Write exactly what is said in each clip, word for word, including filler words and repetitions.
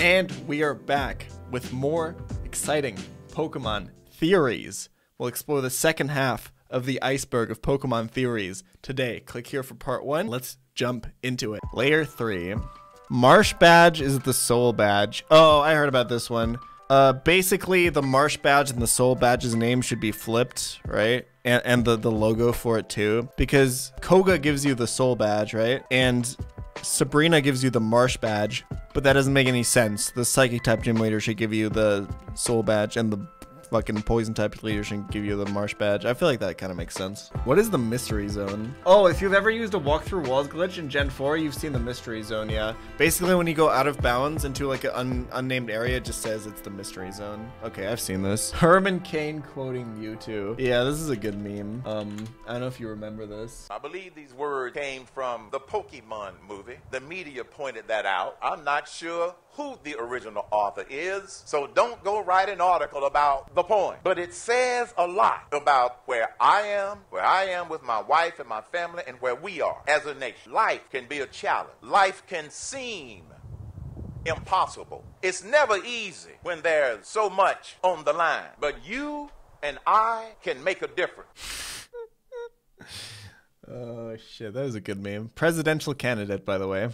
And we are back with more exciting Pokemon theories. We'll explore the second half of the iceberg of Pokemon theories today. Click here for part one. Let's jump into it. Layer three. Marsh Badge is the Soul Badge. Oh, I heard about this one. Uh, basically, the Marsh Badge and the Soul Badge's name should be flipped, right? And, and the, the logo for it too. Because Koga gives you the Soul Badge, right? And Sabrina gives you the Marsh Badge. But that doesn't make any sense. The Psychic type gym leader should give you the Soul Badge, and the fucking Poison type leader should give you the Marsh Badge. I feel like that kind of makes sense. What is the Mystery Zone? Oh, if you've ever used a walk through walls glitch in Gen four, you've seen the Mystery Zone, yeah. Basically, when you go out of bounds into like an un unnamed area, it just says it's the Mystery Zone. Okay, I've seen this. Herman Cain quoting Mewtwo. Yeah, this is a good meme. Um, I don't know if you remember this. I believe these words came from the Pokemon movie. The media pointed that out. I'm not sure who the original author is, so don't go write an article about the poem. But it says a lot about where I am, where I am with my wife and my family, and where we are as a nation. Life can be a challenge. Life can seem impossible. It's never easy when there's so much on the line. But you and I can make a difference. Oh, shit. That was a good meme. Presidential candidate, by the way.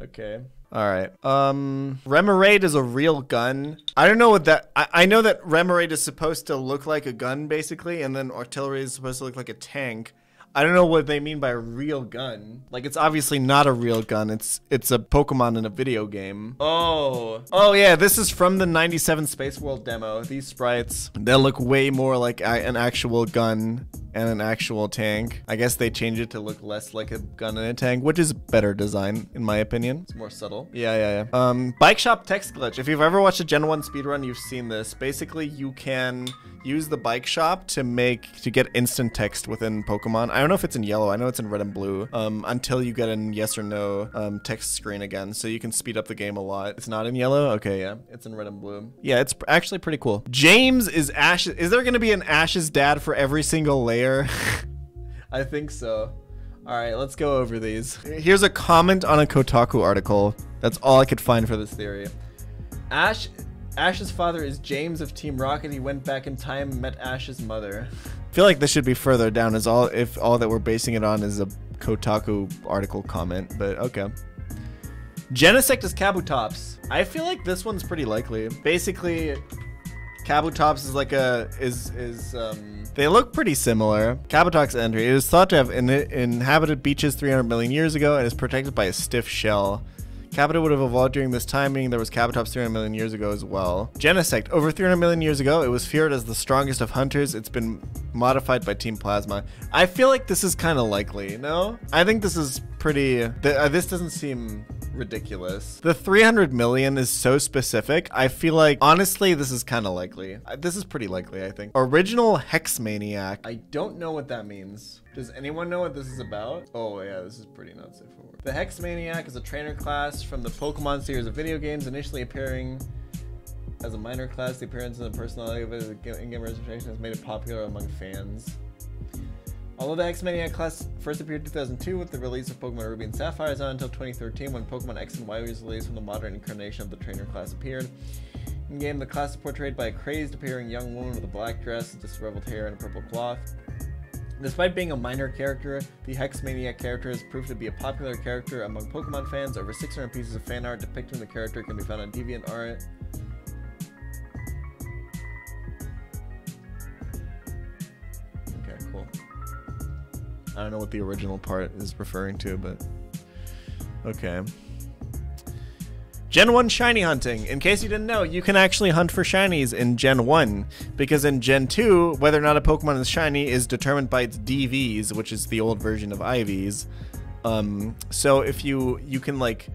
Okay. All right. Um, Remoraid is a real gun. I don't know what that... I, I know that Remoraid is supposed to look like a gun, basically, and then Artillery is supposed to look like a tank. I don't know what they mean by a real gun. Like, it's obviously not a real gun. It's it's a Pokemon in a video game. Oh. Oh, yeah. This is from the ninety-seven Space World demo. These sprites, they look way more like an actual gun and an actual tank. I guess they change it to look less like a gun and a tank, which is better design, in my opinion. It's more subtle. Yeah, yeah, yeah. Um, Bike Shop text glitch. If you've ever watched a Gen one speedrun, you've seen this. Basically, you can use the Bike Shop to make, to get instant text within Pokemon. I don't know if it's in yellow. I know it's in red and blue, um, until you get in yes or no um, text screen again. So you can speed up the game a lot. It's not in yellow? Okay, yeah. It's in red and blue. Yeah, it's actually pretty cool. James is Ash's. Is there going to be an Ash's dad for every single layer? I think so. All right, let's go over these. Here's a comment on a Kotaku article. That's all I could find for this theory. Ash, Ash's father is James of Team Rocket. He went back in time and met Ash's mother. I feel like this should be further down, as all if all that we're basing it on is a Kotaku article comment, but okay. Genesect is Kabutops. I feel like this one's pretty likely. Basically, Kabutops is like a is is um they look pretty similar. Kabutops entry. It is thought to have in inhabited beaches three hundred million years ago and is protected by a stiff shell. Kabuto would have evolved during this time, meaning there was Kabutops three hundred million years ago as well. Genesect. Over three hundred million years ago, it was feared as the strongest of hunters. It's been modified by Team Plasma. I feel like this is kind of likely, no? I think this is pretty... Th uh, this doesn't seem ridiculous. The three hundred million is so specific. I feel like, honestly, this is kind of likely. I, this is pretty likely, I think. Original Hexmaniac. I don't know what that means. Does anyone know what this is about? Oh yeah, this is pretty not straightforward. The Hexmaniac is a trainer class from the Pokemon series of video games, initially appearing as a minor class. The appearance and the personality of it in-game representation has made it popular among fans. Although the Hexmaniac class first appeared in two thousand two with the release of Pokemon Ruby and Sapphire, it's not until twenty thirteen when Pokemon X and Y was released when the modern incarnation of the trainer class appeared. In game, the class is portrayed by a crazed appearing young woman with a black dress, disheveled hair, and a purple cloth. Despite being a minor character, the Hexmaniac character has proved to be a popular character among Pokemon fans. Over six hundred pieces of fan art depicting the character can be found on DeviantArt. Okay, cool. I don't know what the original part is referring to, but okay. Gen one shiny hunting. In case you didn't know, you can actually hunt for shinies in Gen one, because in Gen two, whether or not a Pokemon is shiny is determined by its D Vs, which is the old version of I Vs. Um, so if you you can like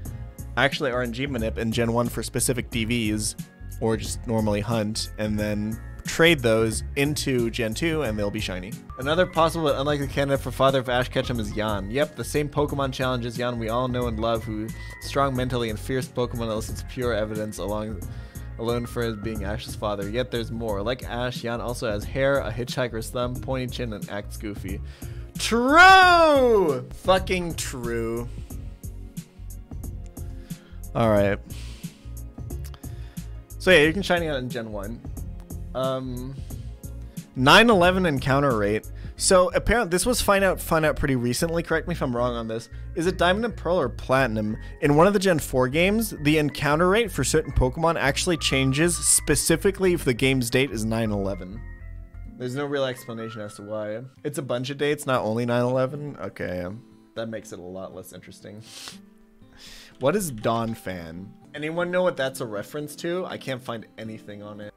actually R N G manip in Gen one for specific D Vs, or just normally hunt, and then trade those into Gen two and they'll be shiny. Another possible but unlikely candidate for father of Ash Ketchum is Yan. Yep, the same Pokemon challenges Yan we all know and love, who strong mentally and fierce Pokemon elicits pure evidence along alone for his being Ash's father. Yet there's more. Like Ash, Yan also has hair, a hitchhiker's thumb, pointy chin, and acts goofy. True! Fucking true. Alright. So yeah, you can shiny out in gen one. Um, nine eleven encounter rate. So apparently this was find out find out pretty recently, correct me if I'm wrong on this. Is it Diamond and Pearl or Platinum? In one of the gen four games, the encounter rate for certain Pokemon actually changes specifically if the game's date is nine eleven. There's no real explanation as to why. It's a bunch of dates, not only nine eleven. Okay, that makes it a lot less interesting. What is Dawn Fan? Anyone know what that's a reference to? I can't find anything on it.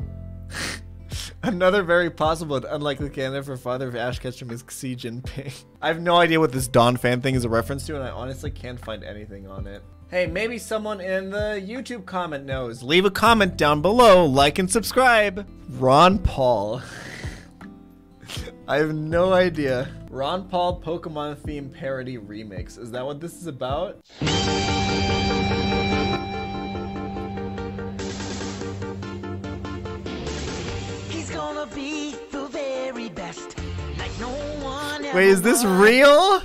Another very possible and unlikely candidate for father of Ash Ketchum is Xi Jinping. I have no idea what this Dawn Fan thing is a reference to, and I honestly can't find anything on it. Hey, maybe someone in the YouTube comment knows. Leave a comment down below, like and subscribe. Ron Paul. I have no idea. Ron Paul Pokemon theme parody remix. Is that what this is about? Be the very best, like no one ever. Wait, is this real?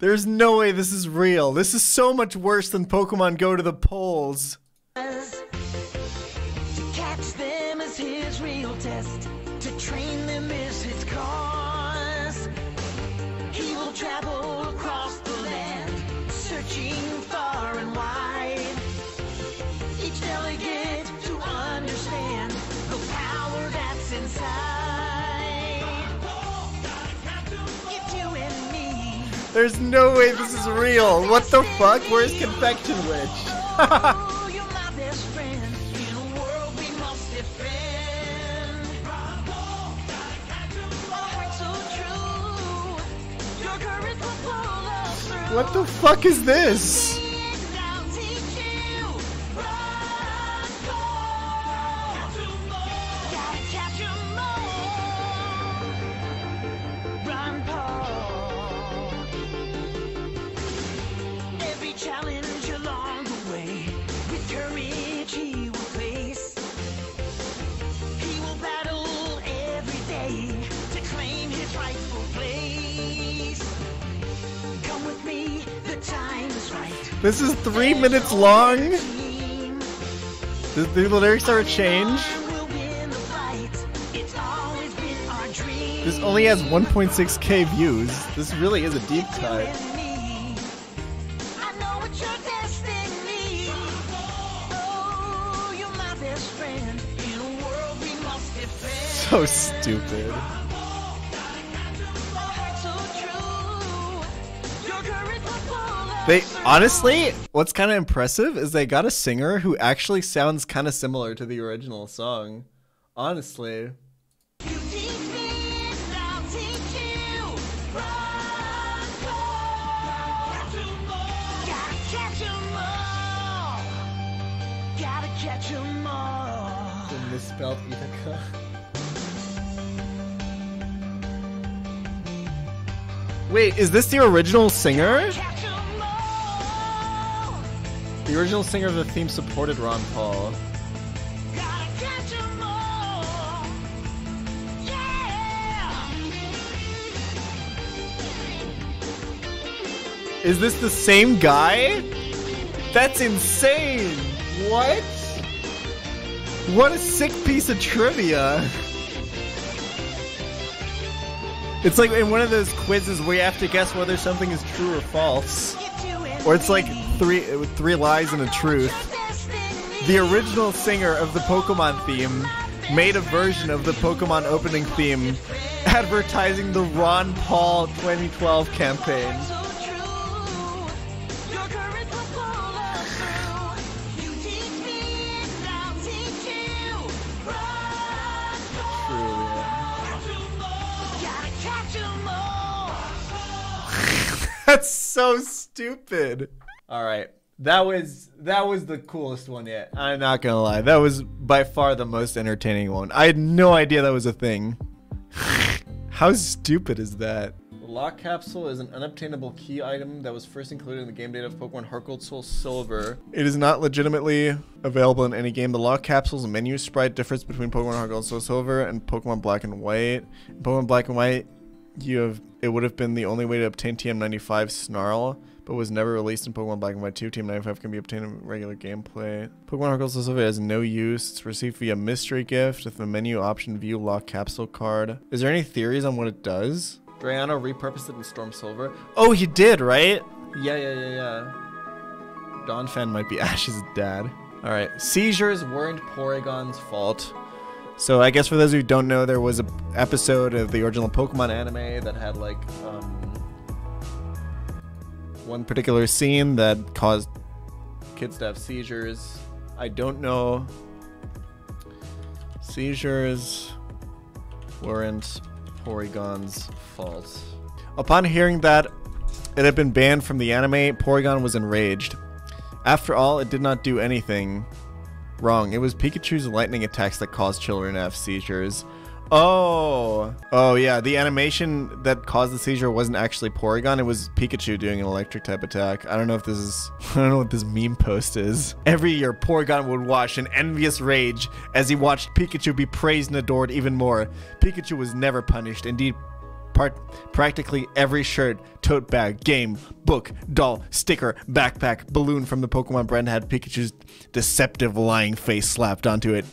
There's no way this is real. This is so much worse than Pokemon Go to the polls. To catch them is his real test. To train them is his cause. He will travel across the land, searching far and wide. Each delegate to understand the power inside. There's no way this is real. What the fuck? Where's Confection Witch? What the fuck is this? This is three minutes long? The, the lyrics are a change? This only has one point six K views. This really is a deep cut. So stupid. They honestly, what's kind of impressive is they got a singer who actually sounds kind of similar to the original song. Honestly. The misspelled Iwanko. Wait, is this the original singer? The original singer of the theme supported Ron Paul. Gotta catch 'em all. Yeah. Is this the same guy? That's insane! What? What a sick piece of trivia! It's like in one of those quizzes where you have to guess whether something is true or false. Or it's like three three lies and a truth. The original singer of the Pokemon theme made a version of the Pokemon opening theme advertising the Ron Paul twenty twelve campaign. That's so stupid. All right, that was that was the coolest one yet. I'm not gonna lie, that was by far the most entertaining one. I had no idea that was a thing. How stupid is that? The lock capsule is an unobtainable key item that was first included in the game data of Pokemon Heart Gold Soul Silver. It is not legitimately available in any game. The lock capsule's menu sprite differs between Pokemon Heart Gold Soul Silver and Pokemon Black and White. In Pokemon Black and White, you have it would have been the only way to obtain T M ninety-five Snarl. but was never released in Pokemon Black and White two. Team ninety-five can be obtained in regular gameplay. Pokemon Arceus Silva has no use. It's received via mystery gift with the menu option view lock capsule card. Is there any theories on what it does? Drayano repurposed it in Storm Silver. Oh, he did, right? Yeah, yeah, yeah, yeah. Don Fan might be Ash's dad. All right, seizures weren't Porygon's fault. So I guess for those who don't know, there was an episode of the original Pokemon anime that had like um, one particular scene that caused kids to have seizures. I don't know. Seizures weren't Porygon's fault. Upon hearing that it had been banned from the anime, Porygon was enraged. After all, it did not do anything wrong. It was Pikachu's lightning attacks that caused children to have seizures. Oh, oh yeah, the animation that caused the seizure wasn't actually Porygon. It was Pikachu doing an electric type attack. I don't know if this is, I don't know what this meme post is. Every year, Porygon would watch in envious rage as he watched Pikachu be praised and adored even more. Pikachu was never punished. Indeed, part, practically every shirt, tote bag, game, book, doll, sticker, backpack, balloon from the Pokemon brand had Pikachu's deceptive lying face slapped onto it.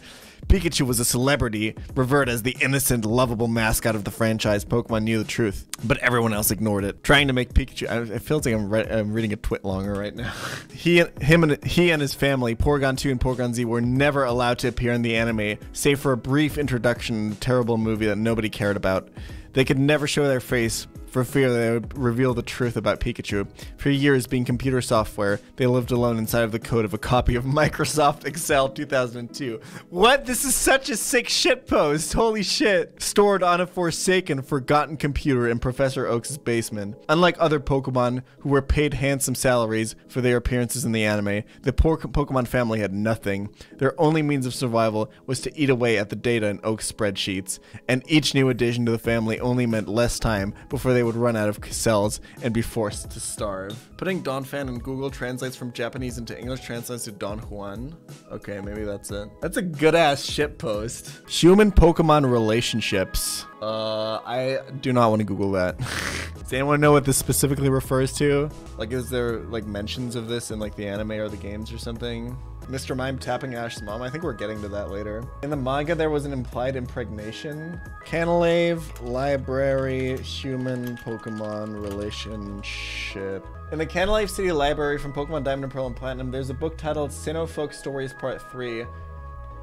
Pikachu was a celebrity, revered as the innocent, lovable mascot of the franchise. Pokemon knew the truth, but everyone else ignored it. Trying to make Pikachu... I, it feels like I'm, re I'm reading a twitlonger right now. he, him and, he and his family, Porygon two and PorygonZ, were never allowed to appear in the anime, save for a brief introduction in a terrible movie that nobody cared about. They could never show their face for fear they would reveal the truth about Pikachu. For years, being computer software, they lived alone inside of the code of a copy of Microsoft Excel two thousand two. What? This is such a sick shitpost. Holy shit. Stored on a forsaken, forgotten computer in Professor Oak's basement. Unlike other Pokemon, who were paid handsome salaries for their appearances in the anime, the poor Pokemon family had nothing. Their only means of survival was to eat away at the data in Oak's spreadsheets, and each new addition to the family only meant less time before they would run out of cells and be forced to starve. Putting Don Fan in Google translates from Japanese into English translates to Don Juan. Okay, maybe that's it. That's a good-ass shit post. Human Pokemon relationships. Uh, I do not want to Google that. Does anyone know what this specifically refers to? Like, is there like mentions of this in like the anime or the games or something? Mister Mime tapping Ash's mom. I think we're getting to that later. In the manga, there was an implied impregnation. Canalave Library, human Pokemon relationship. In the Canalave City Library from Pokemon Diamond and Pearl and Platinum, there's a book titled Sinnoh Folk Stories Part three,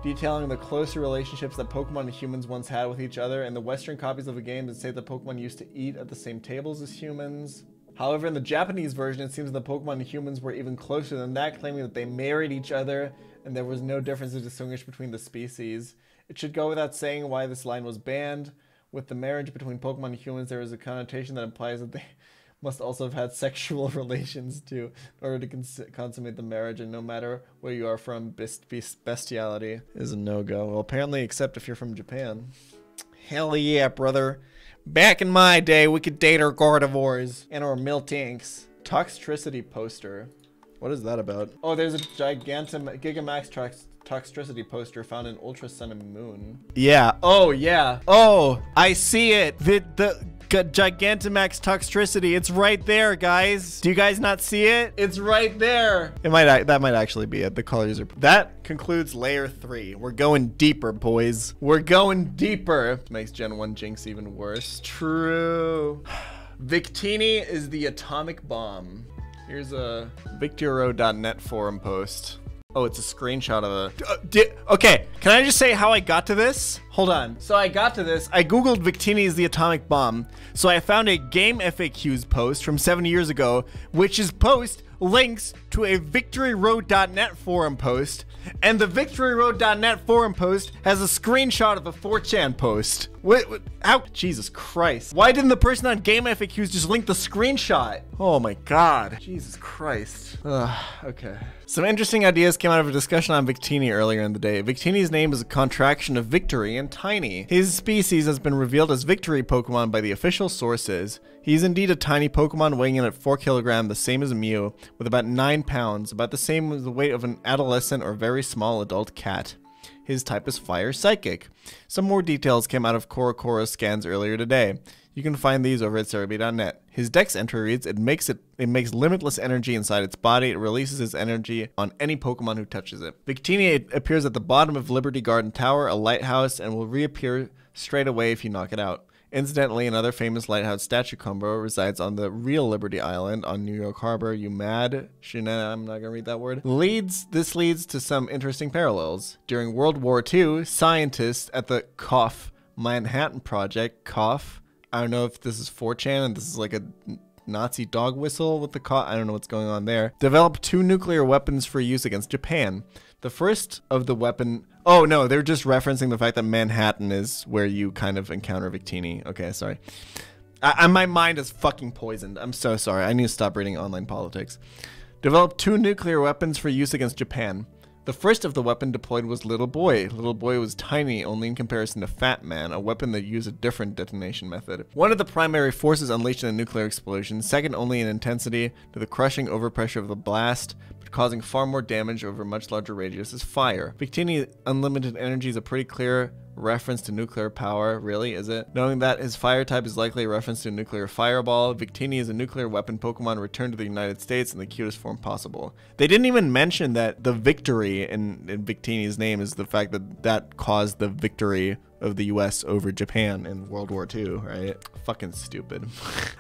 detailing the closer relationships that Pokemon and humans once had with each other. In the Western copies of the game, it say that Pokemon used to eat at the same tables as humans. However, in the Japanese version, it seems that Pokemon and humans were even closer than that, claiming that they married each other and there was no difference to distinguish between the species. It should go without saying why this line was banned. With the marriage between Pokemon and humans, there is a connotation that implies that they must also have had sexual relations too in order to cons consummate the marriage, and no matter where you are from, best best bestiality is a no-go. Well, apparently, except if you're from Japan. Hell yeah, brother. Back in my day, we could date our Gardevoirs and our Miltanks. Toxtricity poster. What is that about? Oh, there's a Gigantamax Gigamax tox toxtricity poster found in Ultra Sun and Moon. Yeah. Oh, yeah. Oh, I see it. The, the Gigantamax toxtricity. It's right there, guys. Do you guys not see it? It's right there. It might. That might actually be it. The colors are... That concludes layer three. We're going deeper, boys. We're going deeper. Makes Gen one Jinx even worse. True. Victini is the atomic bomb. Here's a victoro dot net forum post. Oh, it's a screenshot of a... Uh, di okay, can I just say how I got to this? Hold on. So I got to this. I Googled Victini is the atomic bomb. So I found a game F A Qs post from seven years ago, which is post links to a victory road dot net forum post. And the victory road dot net forum post has a screenshot of a four chan post. What, what? How? Jesus Christ. Why didn't the person on game F A Qs just link the screenshot? Oh my God. Jesus Christ. Ugh, okay. Some interesting ideas came out of a discussion on Victini earlier in the day. Victini's name is a contraction of victory and tiny. His species has been revealed as victory Pokemon by the official sources. He is indeed a tiny Pokemon weighing in at four kilograms, the same as a Mew, with about nine pounds, about the same as the weight of an adolescent or very small adult cat. His type is fire psychic. Some more details came out of Korokoro scans earlier today. You can find these over at cerebee dot net. His dex entry reads, it makes it it makes limitless energy inside its body. It releases its energy on any Pokemon who touches it. Victini appears at the bottom of Liberty Garden Tower, a lighthouse, and will reappear straight away if you knock it out. Incidentally, another famous lighthouse statue combo resides on the real Liberty Island on New York Harbor. You mad? Shana, I'm not gonna read that word. Leads, this leads to some interesting parallels. During World War Two, scientists at the Cough Manhattan Project, Cough, I don't know if this is four chan and this is like a Nazi dog whistle with the cough, I don't know what's going on there, developed two nuclear weapons for use against Japan. The first of the weapon, oh no, they're just referencing the fact that Manhattan is where you kind of encounter Victini. Okay, sorry. I, I, my mind is fucking poisoned. I'm so sorry. I need to stop reading online politics. Developed two nuclear weapons for use against Japan. The first of the weapon deployed was Little Boy. Little Boy was tiny, only in comparison to Fat Man, a weapon that used a different detonation method. One of the primary forces unleashed in a nuclear explosion, second only in intensity to the crushing overpressure of the blast, but causing far more damage over a much larger radius, is fire. Victini unlimited energy is a pretty clear reference to nuclear power. Really, is it? Knowing that his fire type is likely a reference to a nuclear fireball, Victini is a nuclear weapon Pokemon returned to the United States in the cutest form possible. They didn't even mention that the victory in, in Victini's name is the fact that that caused the victory of the U S over Japan in World War Two, right? Fucking stupid.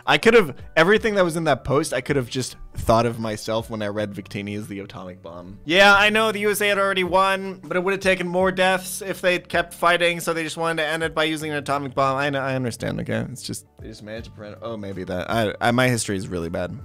I could have, everything that was in that post, I could have just thought of myself when I read Victini as the atomic bomb. Yeah, I know the U S A had already won, but it would have taken more deaths if they kept fighting, so they just wanted to end it by using an atomic bomb. I know, I understand, okay? It's just, they just managed to prevent, oh, maybe that. I, I, my history is really bad.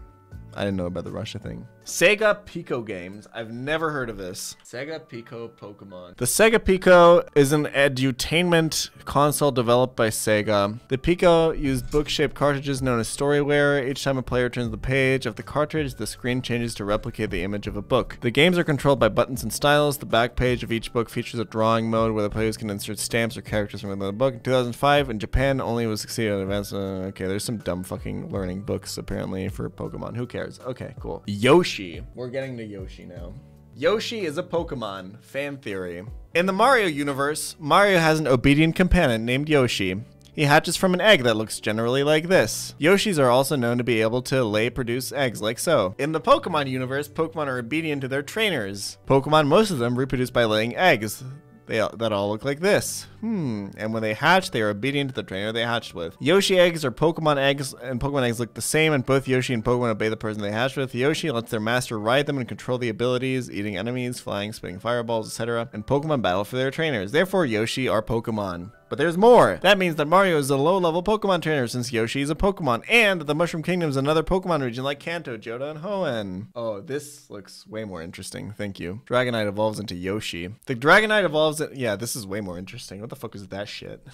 I didn't know about the Russia thing. Sega Pico Games. I've never heard of this. Sega Pico Pokemon. The Sega Pico is an edutainment console developed by Sega. The Pico used book-shaped cartridges known as Storyware. Each time a player turns the page of the cartridge, the screen changes to replicate the image of a book. The games are controlled by buttons and styles. The back page of each book features a drawing mode where the players can insert stamps or characters from within the book. In two thousand five, in Japan, only was succeeded in advance. Uh, okay, there's some dumb fucking learning books apparently for Pokemon. Who cares? Okay, cool. Yoshi. We're getting to Yoshi now. Yoshi is a Pokemon, fan theory. In the Mario universe, Mario has an obedient companion named Yoshi. He hatches from an egg that looks generally like this. Yoshis are also known to be able to lay produce eggs like so. In the Pokemon universe, Pokemon are obedient to their trainers. Pokemon, most of them, reproduce by laying eggs. They all, that all look like this. Hmm. And when they hatch, they are obedient to the trainer they hatched with. Yoshi eggs are Pokemon eggs, and Pokemon eggs look the same, and both Yoshi and Pokemon obey the person they hatched with. Yoshi lets their master ride them and control the abilities, eating enemies, flying, spitting fireballs, et cetera, and Pokemon battle for their trainers. Therefore, Yoshi are Pokemon. But there's more! That means that Mario is a low-level Pokemon trainer, since Yoshi is a Pokemon, and that the Mushroom Kingdom is another Pokemon region like Kanto, Johto, and Hoenn. Oh, this looks way more interesting. Thank you. Dragonite evolves into Yoshi. The Dragonite evolves in- yeah, this is way more interesting. What the fuck is that shit?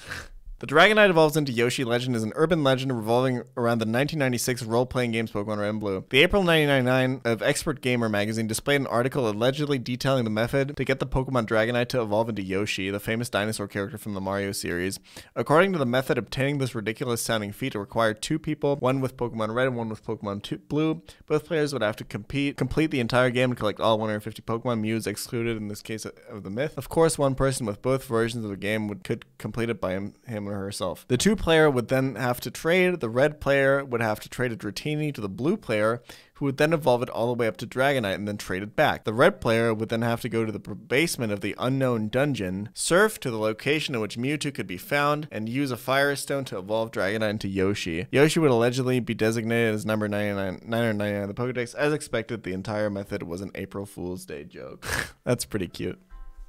The Dragonite Evolves into Yoshi legend is an urban legend revolving around the nineteen ninety-six role-playing games Pokemon Red and Blue. The April nineteen ninety-nine of Expert Gamer magazine displayed an article allegedly detailing the method to get the Pokemon Dragonite to evolve into Yoshi, the famous dinosaur character from the Mario series. According to the method, obtaining this ridiculous-sounding feat required two people, one with Pokemon Red and one with Pokemon Blue. Both players would have to compete, complete the entire game and collect all one hundred fifty Pokemon. Mew's excluded in this case of the myth. Of course, one person with both versions of the game would, could complete it by him, him or herself. The two player would then have to trade. The red player would have to trade a Dratini to the blue player, who would then evolve it all the way up to Dragonite and then trade it back. The red player would then have to go to the basement of the unknown dungeon, surf to the location in which Mewtwo could be found, and use a fire stone to evolve Dragonite into Yoshi. Yoshi would allegedly be designated as number nine hundred ninety-nine in the Pokédex. As expected, the entire method was an April Fool's Day joke. That's pretty cute.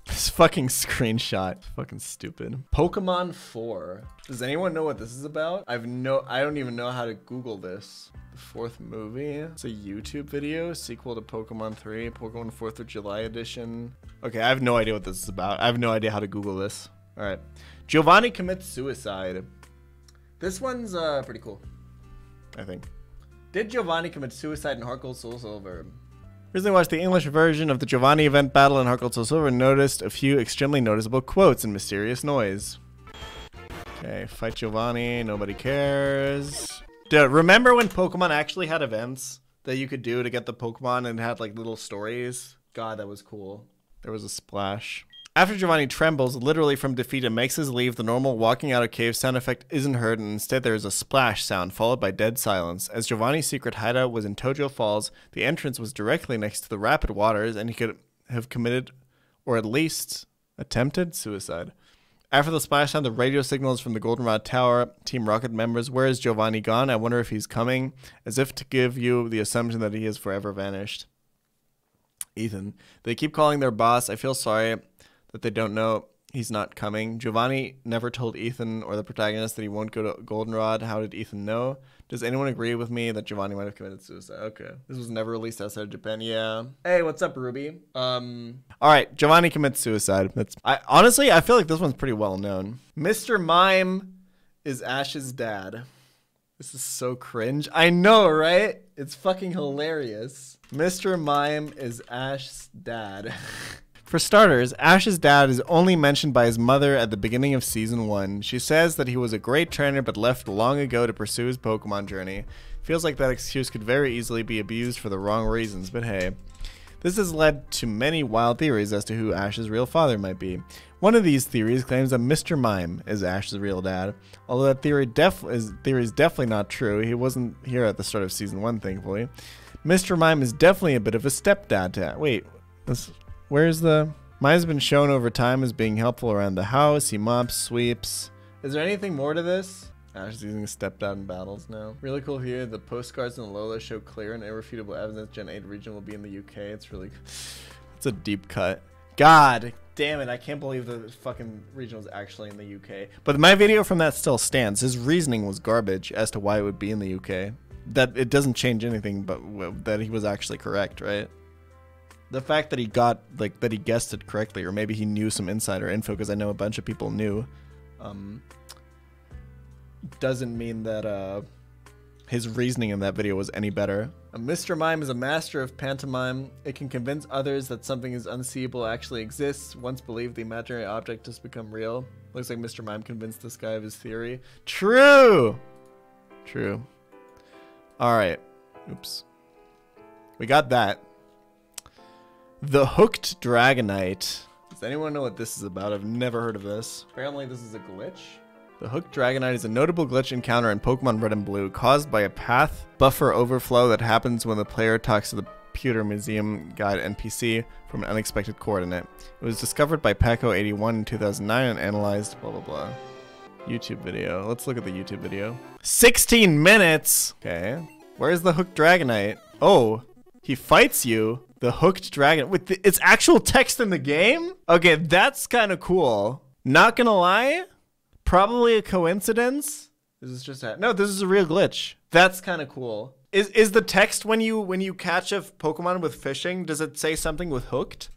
This fucking screenshot. Fucking stupid. Pokemon four. Does anyone know what this is about? I've no- I don't even know how to Google this. The fourth movie? It's a YouTube video. Sequel to Pokemon three. Pokemon fourth of July edition. Okay, I have no idea what this is about. I have no idea how to Google this. Alright. Giovanni commits suicide. This one's, uh, pretty cool. I think. Did Giovanni commit suicide in Heart Gold Soul Silver? Recently watched the English version of the Giovanni event battle in Heart Gold Soul Silver and noticed a few extremely noticeable quotes and mysterious noise. Okay, fight Giovanni, nobody cares. Dude, remember when Pokemon actually had events that you could do to get the Pokemon and had like little stories? God, that was cool. There was a splash. After Giovanni trembles literally from defeat and makes his leave, the normal walking out of cave sound effect isn't heard, and instead there is a splash sound followed by dead silence. As Giovanni's secret hideout was in Tojo Falls, the entrance was directly next to the rapid waters, and he could have committed, or at least attempted, suicide. After the splash sound, the radio signals from the Goldenrod Tower. Team Rocket members, where is Giovanni gone? I wonder if he's coming. As if to give you the assumption that he is forever vanished. Ethan, they keep calling their boss. I feel sorry that they don't know he's not coming. Giovanni never told Ethan or the protagonist that he won't go to Goldenrod. How did Ethan know? Does anyone agree with me that Giovanni might have committed suicide? Okay. This was never released outside of Japan. Yeah. Hey, what's up, Ruby? Um. All right. Giovanni commits suicide. That's. I honestly, I feel like this one's pretty well known. Mister Mime is Ash's dad. This is so cringe. I know, right? It's fucking hilarious. Mister Mime is Ash's dad. For starters, Ash's dad is only mentioned by his mother at the beginning of season one. She says that he was a great trainer but left long ago to pursue his Pokemon journey. Feels like that excuse could very easily be abused for the wrong reasons, but hey. This has led to many wild theories as to who Ash's real father might be. One of these theories claims that Mister Mime is Ash's real dad. Although that theory, def is, theory is definitely not true. He wasn't here at the start of season one, thankfully. Mister Mime is definitely a bit of a stepdad to... Wait, this... Where's the... Mime's been shown over time as being helpful around the house. He mops, sweeps. Is there anything more to this? Ash is using stepdad in battles now. Really cool here. The postcards in Alola show clear and irrefutable evidence Gen eight region will be in the U K. It's really... It's a deep cut. God damn it. I can't believe the fucking region was actually in the U K. But my video from that still stands. His reasoning was garbage as to why it would be in the U K. That it doesn't change anything, but that he was actually correct, right? The fact that he got, like, that he guessed it correctly, or maybe he knew some insider info, because I know a bunch of people knew, um, doesn't mean that uh, his reasoning in that video was any better. A Mister Mime is a master of pantomime. It can convince others that something is unseeable actually exists. Once believed, the imaginary object has become real. Looks like Mister Mime convinced this guy of his theory. True! True. Alright. Oops. We got that. The Hooked Dragonite. Does anyone know what this is about? I've never heard of this. Apparently this is a glitch. The Hooked Dragonite is a notable glitch encounter in Pokemon Red and Blue caused by a path buffer overflow that happens when the player talks to the Pewter Museum Guide N P C from an unexpected coordinate. It was discovered by Paco eighty-one in two thousand nine and analyzed blah blah blah. YouTube video. Let's look at the YouTube video. sixteen minutes! Okay. Where's the Hooked Dragonite? Oh, he fights you. The Hooked Dragon with the, its actual text in the game? Okay, that's kind of cool. Not gonna lie, probably a coincidence. This is just a, no, this is a real glitch. That's kind of cool. Is is the text when you when you catch a Pokemon with fishing, does it say something with hooked?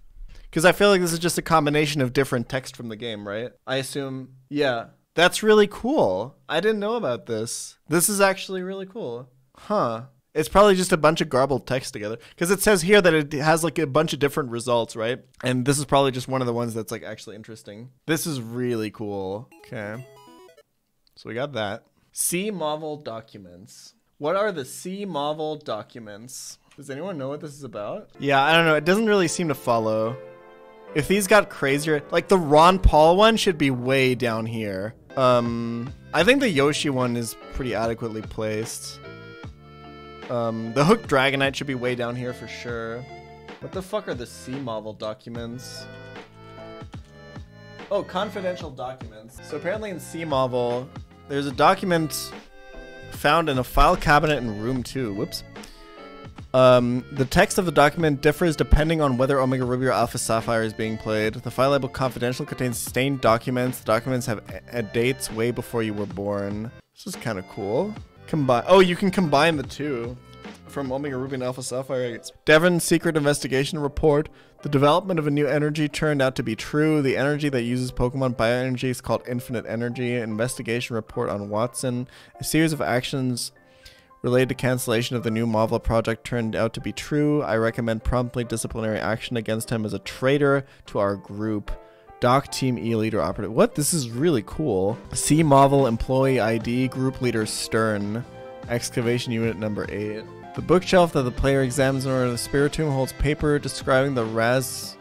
Because I feel like this is just a combination of different text from the game, right? I assume, yeah. That's really cool. I didn't know about this. This is actually really cool. Huh. It's probably just a bunch of garbled text together. Because it says here that it has like a bunch of different results, right? And this is probably just one of the ones that's like actually interesting. This is really cool. Okay. So we got that. Sea Marvel Documents. What are the Sea Marvel Documents? Does anyone know what this is about? Yeah, I don't know. It doesn't really seem to follow. If these got crazier, like the Ron Paul one should be way down here. Um, I think the Yoshi one is pretty adequately placed. Um, the Hooked Dragonite should be way down here for sure. What the fuck are the Sea Marvel Documents? Oh, confidential documents. So apparently in Sea Marvel, there's a document found in a file cabinet in room two. Whoops. Um, the text of the document differs depending on whether Omega Ruby or Alpha Sapphire is being played. The file labeled confidential contains stained documents. The documents have a a dates way before you were born. This is kind of cool. Combine. Oh, you can combine the two from Omega Ruby and Alpha Sapphire. Devon's secret investigation report. The development of a new energy turned out to be true. The energy that uses Pokemon bioenergy is called infinite energy. Investigation report on Watson. A series of actions related to cancellation of the new Marvel project turned out to be true. I recommend promptly disciplinary action against him as a traitor to our group. Doc Team E Leader Operative. What? This is really cool. Sea Marvel Employee I D Group Leader Stern. Excavation Unit Number eight. The bookshelf that the player examines in order to the Spiritomb holds paper describing the Raz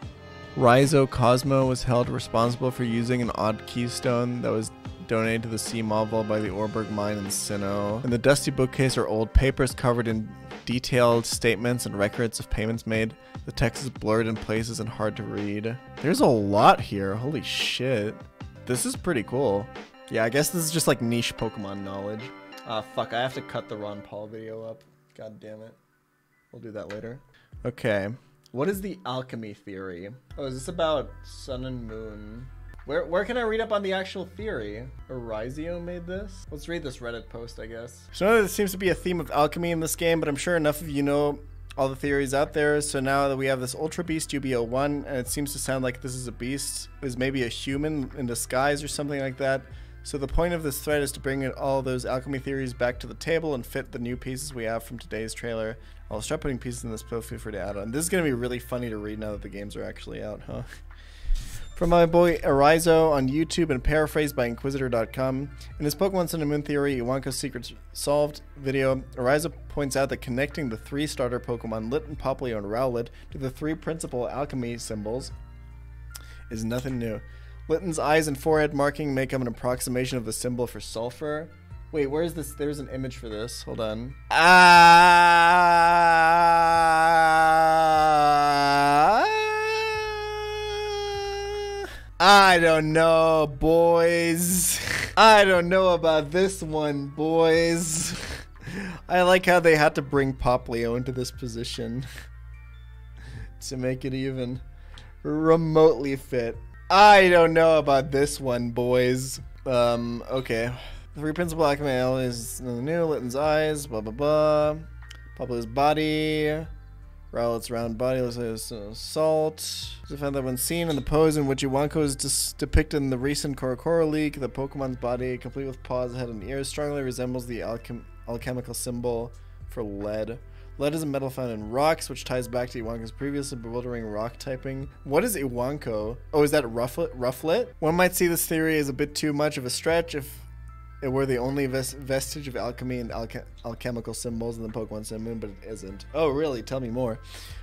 Rhizo Cosmo was held responsible for using an odd keystone that was donated to the sea marvel by the Orberg mine in Sinnoh. In the dusty bookcase are old papers covered in detailed statements and records of payments made. The text is blurred in places and hard to read. There's a lot here. Holy shit. This is pretty cool. Yeah, I guess this is just like niche Pokemon knowledge. Ah, uh, fuck. I have to cut the Ron Paul video up. God damn it. We'll do that later. Okay. What is the alchemy theory? Oh, is this about sun and moon? Where, where can I read up on the actual theory? Orizio made this? Let's read this Reddit post, I guess. So now there seems to be a theme of alchemy in this game, but I'm sure enough of you know all the theories out there. So now that we have this Ultra Beast U B zero one, and it seems to sound like this is a beast, is maybe a human in disguise or something like that. So the point of this thread is to bring all those alchemy theories back to the table and fit the new pieces we have from today's trailer. I'll start putting pieces in this post, feel free to add on. This is going to be really funny to read now that the games are actually out, huh? From my boy Arizo on YouTube and paraphrased by Inquisitor dot com. In his Pokemon Sun and Moon Theory, Iwanko's Secrets Solved video, Arizo points out that connecting the three starter Pokemon Litten, Popplio, and Rowlet to the three principal alchemy symbols is nothing new. Litten's eyes and forehead marking make up an approximation of the symbol for sulfur. Wait, where is this? There's an image for this. Hold on. Ah! Uh... I don't know, boys. I don't know about this one, boys. I like how they had to bring Popplio into this position to make it even remotely fit. I don't know about this one, boys. Um, okay. The three principal alchemy is the new Litten's eyes, blah blah blah. Popplio's body. Rowlet's round body looks like uh, salt. I found that when seen in the pose in which Iwanko is depicted in the recent Korokoro leak, the Pokemon's body, complete with paws, head, and ears, strongly resembles the alchem alchemical symbol for lead. Lead is a metal found in rocks, which ties back to Iwanko's previously bewildering rock typing. What is Iwanko? Oh, is that Rufflet? Rufflet? One might see this theory as a bit too much of a stretch if it were the only ves vestige of alchemy and alche alchemical symbols in the Pokemon Sun and Moon, but it isn't. Oh, really? Tell me more.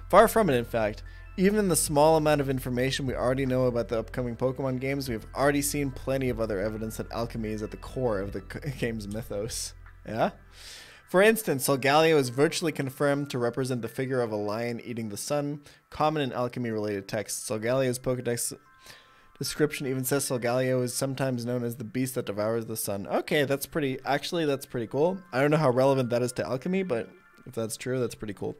Far from it, in fact. Even the small amount of information we already know about the upcoming Pokemon games, we have already seen plenty of other evidence that alchemy is at the core of the game's mythos. Yeah? For instance, Solgaleo is virtually confirmed to represent the figure of a lion eating the sun, common in alchemy-related texts. Solgaleo's Pokedex description even says Solgaleo is sometimes known as the beast that devours the sun. Okay, that's pretty, actually that's pretty cool. I don't know how relevant that is to alchemy, but if that's true, that's pretty cool.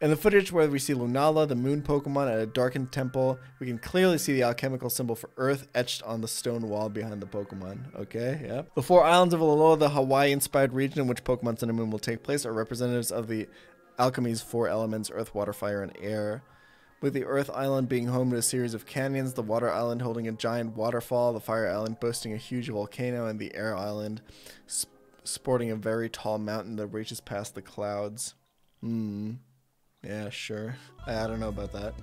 In the footage where we see Lunala, the moon Pokemon, at a darkened temple, we can clearly see the alchemical symbol for earth etched on the stone wall behind the Pokemon. Okay, yeah. The four islands of Alola, the Hawaii-inspired region in which Pokemon Sun and Moon will take place, are representatives of the alchemy's four elements, earth, water, fire, and air. With the Earth Island being home to a series of canyons, the Water Island holding a giant waterfall, the Fire Island boasting a huge volcano, and the Air Island sp sporting a very tall mountain that reaches past the clouds. Hmm. Yeah, sure. I, I don't know about that.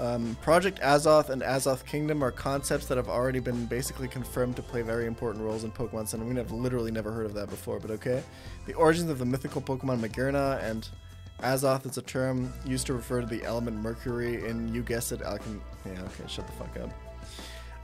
Um, Project Azoth and Azoth Kingdom are concepts that have already been basically confirmed to play very important roles in Pokemon Sun. I mean, I've literally never heard of that before, but okay. The origins of the mythical Pokemon Magearna and Azoth is a term used to refer to the element mercury in, you guessed it, alchem- Yeah, okay, shut the fuck up.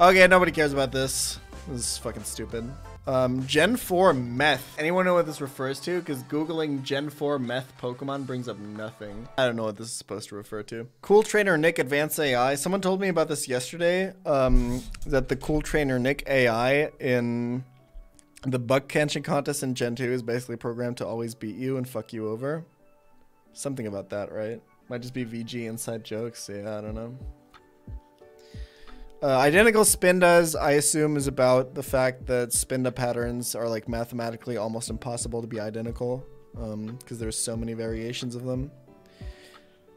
Okay, nobody cares about this. This is fucking stupid. Um, Gen four Meth. Anyone know what this refers to? Because Googling Gen four Meth Pokemon brings up nothing. I don't know what this is supposed to refer to. Cool Trainer Nick Advanced A I. Someone told me about this yesterday, um, that the Cool Trainer Nick A I in the Buck Catching Contest in Gen two is basically programmed to always beat you and fuck you over. Something about that, right? Might just be V G inside jokes. Yeah, I don't know. Uh, identical Spindas, I assume, is about the fact that Spinda patterns are like mathematically almost impossible to be identical because um, there's so many variations of them.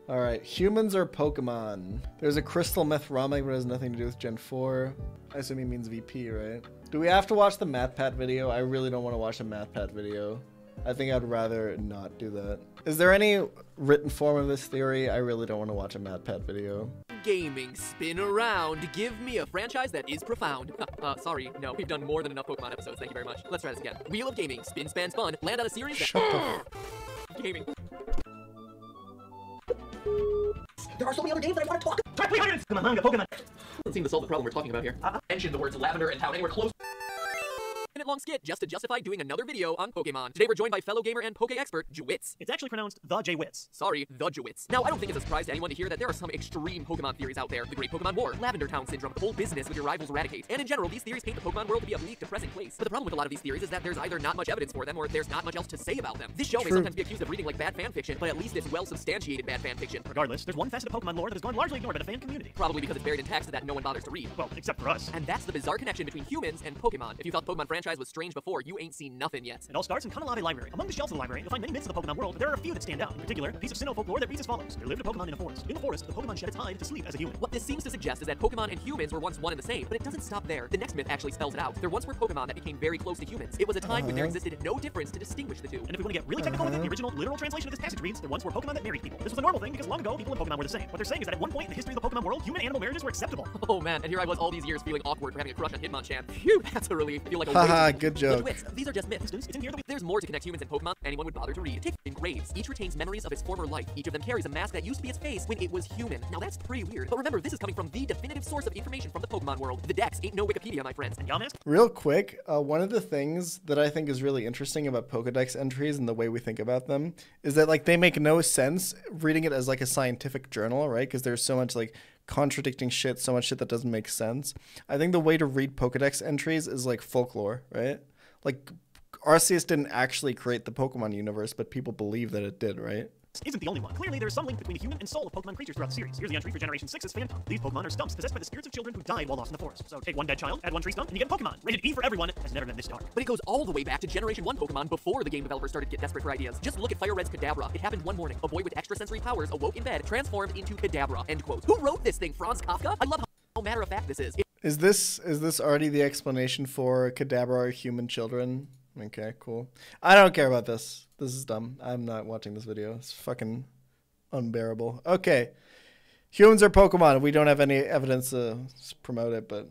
All right, humans are Pokemon. There's a crystal Methramach, but it has nothing to do with Gen four. I assume he means V P, right? Do we have to watch the MatPat video? I really don't want to watch a MatPat video. I think I'd rather not do that. Is there any written form of this theory? I really don't want to watch a MatPat video. Gaming, spin around. Give me a franchise that is profound. uh, sorry, no, we've done more than enough Pokemon episodes. Thank you very much. Let's try this again. Wheel of Gaming, spin, span, spun. Land on a series that- Shut the- Gaming. There are so many other games that I want to talk about. three hundred in the manga Pokemon. Doesn't seem to solve the problem we're talking about here. Uh-huh. Mention the words lavender and town anywhere close. Long skit just to justify doing another video on Pokemon. Today we're joined by fellow gamer and Poke expert, Jewitz. It's actually pronounced the Jewitz. Sorry, the Jewitz. Now, I don't think it's a surprise to anyone to hear that there are some extreme Pokemon theories out there. The Great Pokemon War, Lavender Town Syndrome, the whole business with your rivals Raticate. And in general, these theories paint the Pokemon world to be a bleak, depressing place. But the problem with a lot of these theories is that there's either not much evidence for them or there's not much else to say about them. This show True. may sometimes be accused of reading like bad fan fiction, but at least it's well-substantiated bad fan fiction. Regardless, there's one facet of Pokemon lore that has gone largely ignored by the fan community. Probably because it's buried in text that no one bothers to read. Well, except for us. And that's the bizarre connection between humans and Pokemon. If you thought the Pokemon franchise was strange before, you ain't seen nothing yet. It all starts in Canalave Library. Among the shelves in the library, you'll find many myths of the Pokemon world, but there are a few that stand out. In particular, a piece of Sinnoh folklore that reads as follows. There lived a Pokemon in a forest. In the forest, the Pokemon shed its hide to sleep as a human. What this seems to suggest is that Pokemon and humans were once one and the same, but it doesn't stop there. The next myth actually spells it out. There once were Pokemon that became very close to humans. It was a time uh-huh. when there existed no difference to distinguish the two. And if we want to get really technical uh-huh. with it, the original literal translation of this passage reads, there once were Pokemon that married people. This was a normal thing because long ago, people and Pokemon were the same. What they're saying is that at one point in the history of the Pokemon world, human animal marriages were acceptable. Oh man, and here I was all these years feeling awkward for having a crush on Hitmonchan. Phew, that's a relief. Feel like a haha, good joke. Wits, these are just myths. It's in here that we there's more to connect humans and Pokemon anyone would bother to read. Tick in graves. Each retains memories of its former life. Each of them carries a mask that used to be its face when it was human. Now that's pretty weird. But remember, this is coming from the definitive source of information from the Pokemon world. The Dex ain't no Wikipedia, my friends. And y'all mask. Real quick, uh, one of the things that I think is really interesting about Pokedex entries and the way we think about them is that like they make no sense reading it as like a scientific journal, right? Because there's so much like contradicting shit, so much shit that doesn't make sense. I think the way to read Pokedex entries is like folklore, right? Like Arceus didn't actually create the Pokemon universe, but people believe that it did, right? Isn't the only one. Clearly, there is some link between the human and soul of Pokemon creatures throughout the series. Here's the entry for Generation six's Phantom. These Pokemon are stumps possessed by the spirits of children who died while lost in the forest. So take one dead child, add one tree stump, and you get a Pokemon. Rated E for everyone. Has never been this dark. But it goes all the way back to Generation one Pokemon before the game developers started to get desperate for ideas. Just look at Fire Red's Kadabra. It happened one morning. A boy with extrasensory powers awoke in bed, transformed into Kadabra. End quote. Who wrote this thing? Franz Kafka? I love how matter of fact this is. It Is this is this already the explanation for Kadabra or human children? Okay, cool. I don't care about this. This is dumb. I'm not watching this video. It's fucking unbearable. Okay. Humans are Pokemon. We don't have any evidence to promote it, but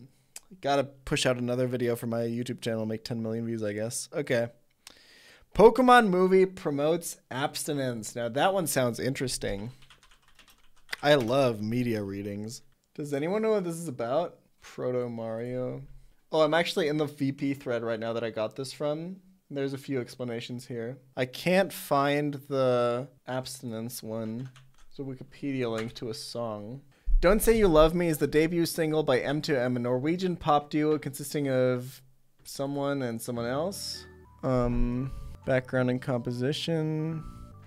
gotta push out another video for my YouTube channel, make ten million views, I guess. Okay. Pokemon movie promotes abstinence. Now that one sounds interesting. I love media readings. Does anyone know what this is about? Proto Mario. Oh, I'm actually in the V P thread right now that I got this from. There's a few explanations here. I can't find the abstinence one. It's a Wikipedia link to a song. Don't Say You Love Me is the debut single by M two M, a Norwegian pop duo consisting of someone and someone else. Um, background and composition.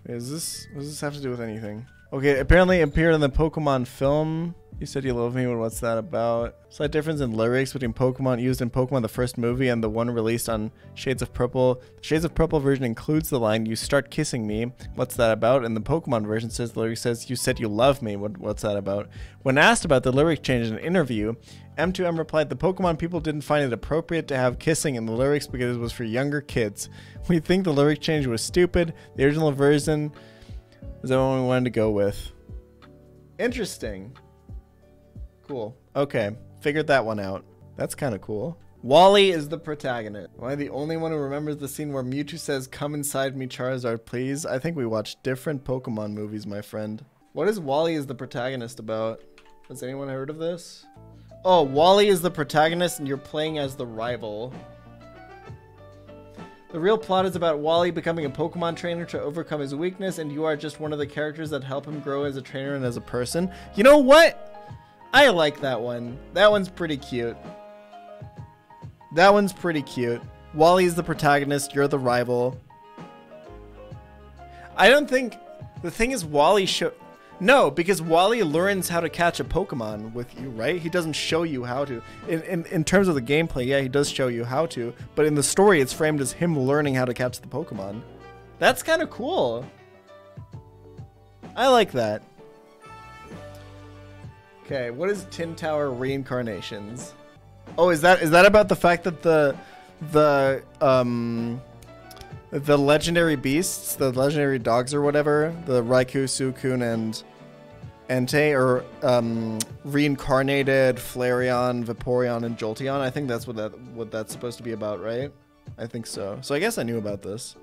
Is this, what does this have to do with anything? Okay, apparently appeared in the Pokemon film. You Said You Love Me, what's that about? Slight difference in lyrics between Pokemon used in Pokemon the first movie and the one released on Shades of Purple. The Shades of Purple version includes the line, "You start kissing me, what's that about?" And the Pokemon version says, the lyric says, "You said you love me, what, what's that about?" When asked about the lyric change in an interview, M two M replied, "The Pokemon people didn't find it appropriate to have kissing in the lyrics because it was for younger kids. We think the lyric change was stupid. The original version is the one we wanted to go with." Interesting. Cool. Okay, figured that one out. That's kind of cool. Wally is the protagonist. Am I the only one who remembers the scene where Mewtwo says, "Come inside me, Charizard, please"? I think we watched different Pokemon movies, my friend. What is Wally is the protagonist about? Has anyone heard of this? Oh, Wally is the protagonist and you're playing as the rival. The real plot is about Wally becoming a Pokemon trainer to overcome his weakness, and you are just one of the characters that help him grow as a trainer and as a person. You know what? I like that one. That one's pretty cute. That one's pretty cute. Wally's the protagonist, you're the rival. I don't think... The thing is, Wally show... No, because Wally learns how to catch a Pokemon with you, right? He doesn't show you how to. In, in, in terms of the gameplay, yeah, he does show you how to. But in the story, it's framed as him learning how to catch the Pokemon. That's kind of cool. I like that. Okay, what is Tin Tower Reincarnations? Oh, is that is that about the fact that the the um the legendary beasts, the legendary dogs or whatever, the Raikou, Suicune, and Entei are um, reincarnated Flareon, Vaporeon, and Jolteon? I think that's what that what that's supposed to be about, right? I think so. So I guess I knew about this.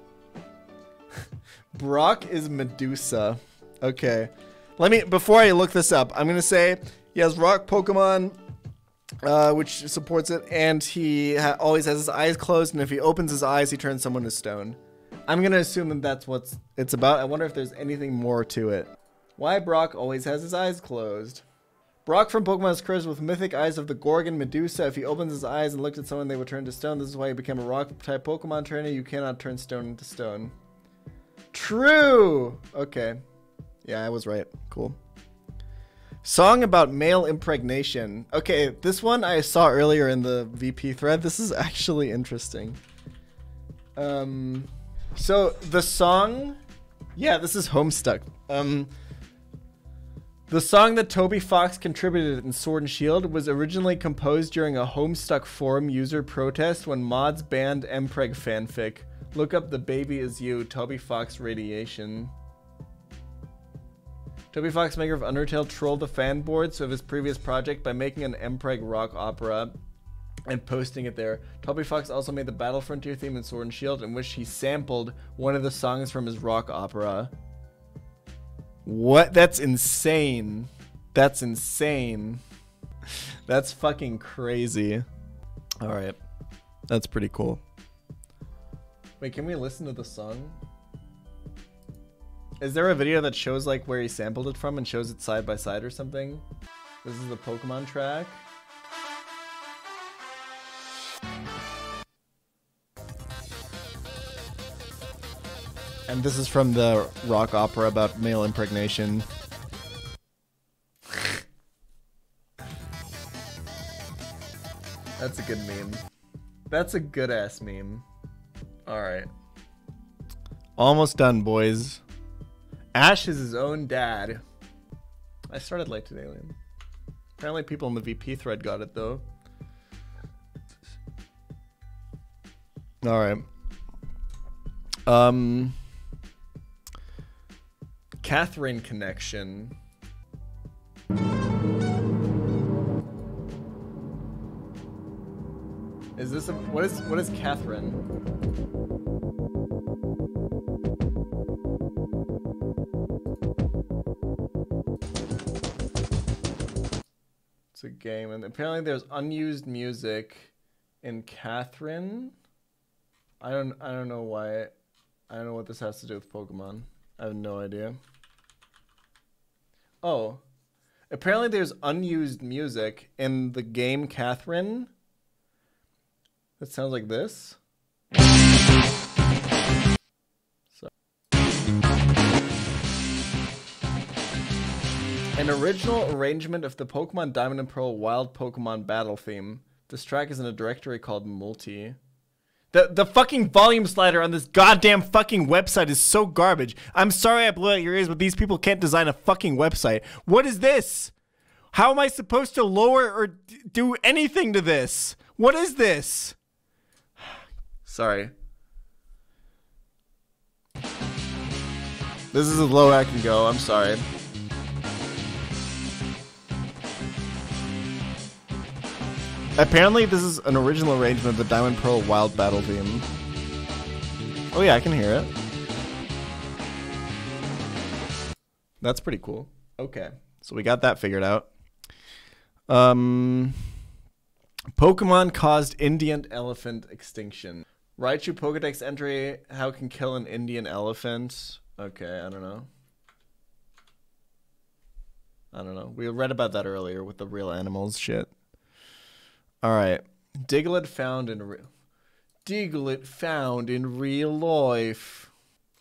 Brock is Medusa. Okay. Let me, before I look this up, I'm going to say He has rock Pokemon, uh, which supports it, and he ha always has his eyes closed, and if he opens his eyes, he turns someone to stone. I'm gonna assume that that's what it's about. I wonder if there's anything more to it. Why Brock always has his eyes closed. Brock from Pokemon is cursed with mythic eyes of the Gorgon Medusa. If he opens his eyes and looked at someone, they would turn to stone. This is why he became a rock-type Pokemon trainer. You cannot turn stone into stone. True! Okay. Yeah, I was right. Cool. Song about male impregnation. Okay, this one I saw earlier in the V P thread. This is actually interesting. Um, so, the song... Yeah, this is Homestuck. Um... The song that Toby Fox contributed in Sword and Shield was originally composed during a Homestuck forum user protest when mods banned Mpreg fanfic. Look up The Baby Is You, Toby Fox Radiation. Toby Fox, maker of Undertale, trolled the fanboards of his previous project by making an Mpreg rock opera and posting it there. Toby Fox also made the Battle Frontier theme in Sword and Shield, in which he sampled one of the songs from his rock opera. What? That's insane. That's insane. That's fucking crazy. All right. That's pretty cool. Wait, can we listen to the song? Is there a video that shows like where he sampled it from and shows it side by side or something? This is the Pokemon track. And this is from the rock opera about male impregnation. That's a good meme. That's a good ass meme. Alright. Almost done, boys. Ash is his own dad. I started late today, Liam. Apparently people in the V P thread got it, though. Alright. Um... Catherine connection. Is this a, what is what is Catherine? It's a game, and apparently there's unused music in Catherine. I don't I don't know why. I don't know what this has to do with Pokemon. I have no idea. Oh, apparently there's unused music in the game Catherine. That sounds like this. So. An original arrangement of the Pokemon Diamond and Pearl Wild Pokemon Battle theme. This track is in a directory called Multi. The, the fucking volume slider on this goddamn fucking website is so garbage. I'm sorry I blew out your ears, but these people can't design a fucking website. What is this? How am I supposed to lower or d do anything to this? What is this? Sorry. This is as low as I can go. I'm sorry. Apparently, this is an original arrangement of the Diamond Pearl Wild Battle theme. Oh yeah, I can hear it. That's pretty cool. Okay, so we got that figured out. Um, Pokemon caused Indian elephant extinction. Raichu Pokedex entry, how can kill an Indian elephant? Okay, I don't know. I don't know. We read about that earlier with the real animals shit. All right, Diglett found in real, Diglett found in real life.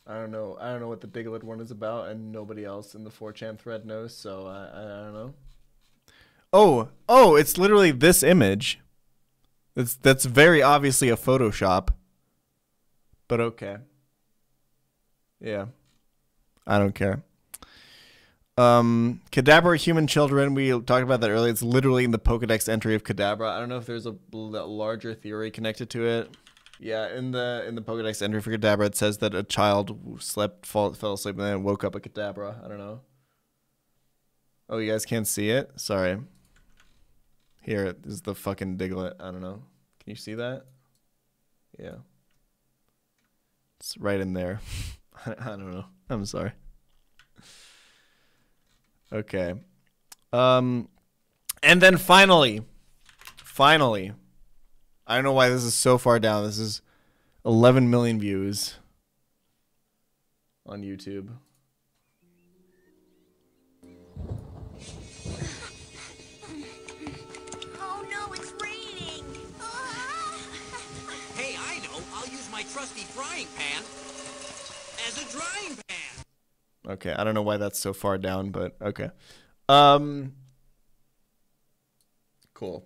I don't know. I don't know what the Diglett one is about, and nobody else in the four chan thread knows. So I, I, I don't know. Oh, oh, it's literally this image. That's that's very obviously a Photoshop. But okay. Yeah, I don't care. Um, Kadabra human children, we talked about that earlier. It's literally in the Pokedex entry of Kadabra. I don't know if there's a larger theory connected to it. Yeah, in the in the Pokedex entry for Kadabra, it says that a child slept, fall, fell asleep, and then woke up a Kadabra. I don't know. Oh, you guys can't see it? Sorry. Here is the fucking Diglett. I don't know. Can you see that? Yeah. It's right in there. I, I don't know. I'm sorry. Okay. Um, And then finally, finally, I don't know why this is so far down. This is eleven million views on YouTube. Oh no, it's raining. Hey, I know. I'll use my trusty frying pan as a drying pan. Okay, I don't know why that's so far down, but okay. Um, cool.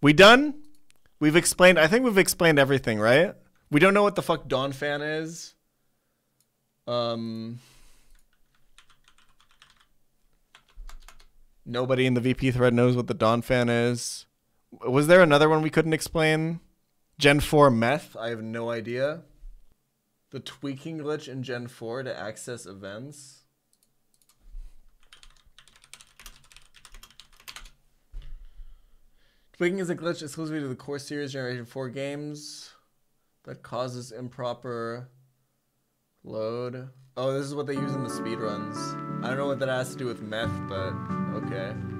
We done? We've explained, I think we've explained everything, right? We don't know what the fuck Dawn Fan is. Um, nobody in the V P thread knows what the Dawn Fan is. Was there another one we couldn't explain? Gen four meth? I have no idea. The tweaking glitch in Gen four to access events. Tweaking is a glitch exclusively to the core series Generation four games that causes improper load. Oh, this is what they use in the speedruns. I don't know what that has to do with meth, but okay.